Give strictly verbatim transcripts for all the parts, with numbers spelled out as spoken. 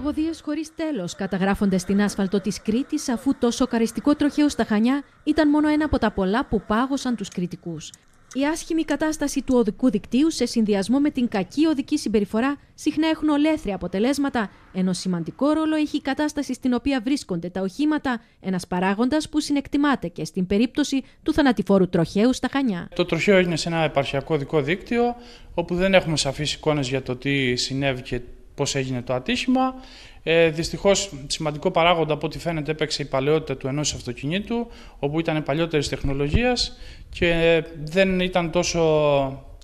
Τραγωδίες χωρίς τέλος καταγράφονται στην άσφαλτο της Κρήτης, αφού το σοκαριστικό τροχαίο στα Χανιά ήταν μόνο ένα από τα πολλά που πάγωσαν τους κρητικούς. Η άσχημη κατάσταση του οδικού δικτύου σε συνδυασμό με την κακή οδική συμπεριφορά συχνά έχουν ολέθρια αποτελέσματα, ενώ σημαντικό ρόλο έχει η κατάσταση στην οποία βρίσκονται τα οχήματα, ένας παράγοντας που συνεκτιμάται και στην περίπτωση του θανατηφόρου τροχαίου στα Χανιά. Το τροχαίο έγινε σε ένα επαρχιακό οδικό δίκτυο, όπου δεν έχουμε σαφείς εικόνες για το τι συνέβη και πώς έγινε το ατύχημα. Ε, δυστυχώς, σημαντικό παράγοντα από ό,τι φαίνεται έπαιξε η παλαιότητα του ενός αυτοκινήτου, όπου ήταν παλιότερης τεχνολογίας και δεν ήταν τόσο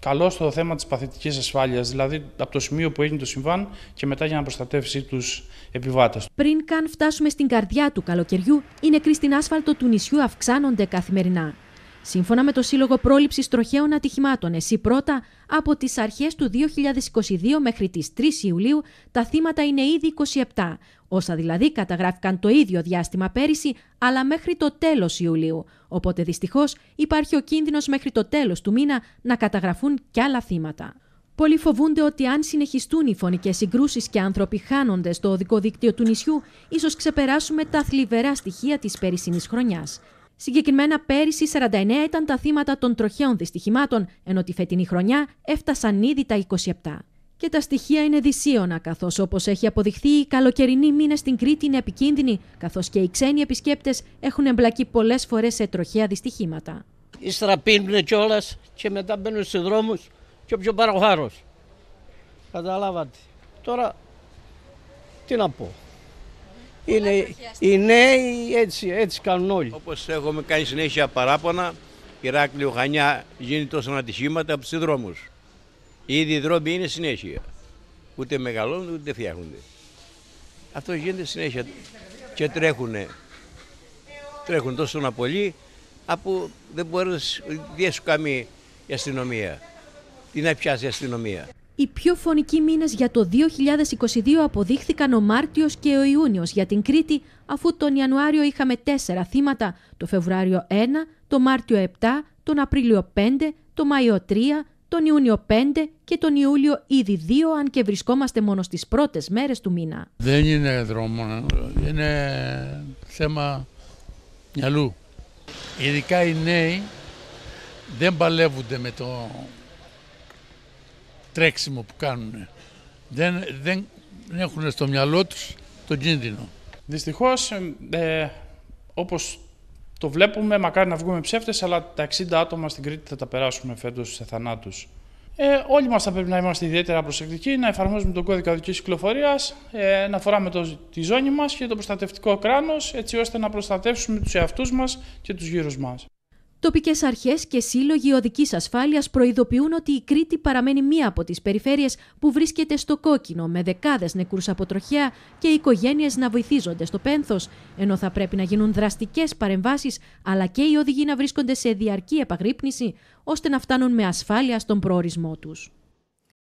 καλό στο θέμα της παθητικής ασφάλειας, δηλαδή από το σημείο που έγινε το συμβάν και μετά για να προστατεύσει τους επιβάτες. Πριν καν φτάσουμε στην καρδιά του καλοκαιριού, οι νεκροί στην άσφαλτο του νησιού αυξάνονται καθημερινά. Σύμφωνα με το Σύλλογο Πρόληψης Τροχαίων Ατυχημάτων ΕΣΥ Πρώτα, από τις αρχές του δύο χιλιάδες είκοσι δύο μέχρι τις τρεις Ιουλίου τα θύματα είναι ήδη είκοσι επτά, όσα δηλαδή καταγράφηκαν το ίδιο διάστημα πέρυσι, αλλά μέχρι το τέλος Ιουλίου. Οπότε δυστυχώς υπάρχει ο κίνδυνος μέχρι το τέλος του μήνα να καταγραφούν κι άλλα θύματα. Πολλοί φοβούνται ότι αν συνεχιστούν οι φωνικές συγκρούσεις και άνθρωποι χάνονται στο οδικό δίκτυο του νησιού, ίσως ξεπεράσουμε τα θλιβερά στοιχεία της περσινής χρονιάς. Συγκεκριμένα πέρυσι σαράντα εννέα ήταν τα θύματα των τροχαίων δυστυχημάτων, ενώ τη φετινή χρονιά έφτασαν ήδη τα είκοσι επτά. Και τα στοιχεία είναι δυσίωνα, καθώς όπως έχει αποδειχθεί οι καλοκαιρινοί μήνες στην Κρήτη είναι επικίνδυνοι, καθώς και οι ξένοι επισκέπτες έχουν εμπλακεί πολλές φορές σε τροχαία δυστυχήματα. Ύστερα πίνουν κιόλας και μετά μπαίνουν στους δρόμους και πιο παροχάρος. Καταλάβατε. Τώρα τι να πω. Είναι, οι νέοι έτσι, έτσι κάνουν όλοι. Όπως έχουμε κάνει συνέχεια παράπονα, Ηράκλειο, Χανιά, γίνει τόσο ατυχήματα από τους δρόμους. Ήδη οι δρόμοι είναι συνέχεια. Ούτε μεγαλώνουν ούτε φτιάχνονται. Αυτό γίνεται συνέχεια. Και τρέχουνε. Τρέχουν τόσο να πολλοί, από δεν μπορείς να σου κάνει η αστυνομία. Τι να πιάσει η αστυνομία. Οι πιο φωνικοί μήνες για το δύο χιλιάδες είκοσι δύο αποδείχθηκαν ο Μάρτιος και ο Ιούνιος για την Κρήτη, αφού τον Ιανουάριο είχαμε τέσσερα θύματα, το Φεβρουάριο ένα, το Μάρτιο επτά, τον Απρίλιο πέντε, το Μάιο τρία, τον Ιούνιο πέντε και τον Ιούλιο ήδη δύο, αν και βρισκόμαστε μόνο στις πρώτες μέρες του μήνα. Δεν είναι δρόμο, είναι θέμα μυαλού. Ειδικά οι νέοι δεν παλεύονται με το τρέξιμο που κάνουν. Δεν, δεν έχουν στο μυαλό τους τον κίνδυνο. Δυστυχώς, ε, όπως το βλέπουμε, μακάρι να βγούμε ψεύτες, αλλά τα εξήντα άτομα στην Κρήτη θα τα περάσουμε φέτος σε θανάτους. Ε, όλοι μας θα πρέπει να είμαστε ιδιαίτερα προσεκτικοί, να εφαρμόζουμε τον κώδικα οδικής κυκλοφορίας, ε, να φοράμε το, τη ζώνη μας και το προστατευτικό κράνος, έτσι ώστε να προστατεύσουμε τους εαυτούς μας και τους γύρους μας. Τοπικές αρχές και σύλλογοι οδικής ασφάλειας προειδοποιούν ότι η Κρήτη παραμένει μία από τις περιφέρειες που βρίσκεται στο κόκκινο, με δεκάδες νεκρούς από τροχαία και οι οικογένειες να βυθίζονται στο πένθος, ενώ θα πρέπει να γίνουν δραστικές παρεμβάσεις, αλλά και οι οδηγοί να βρίσκονται σε διαρκή επαγρύπνηση, ώστε να φτάνουν με ασφάλεια στον προορισμό τους.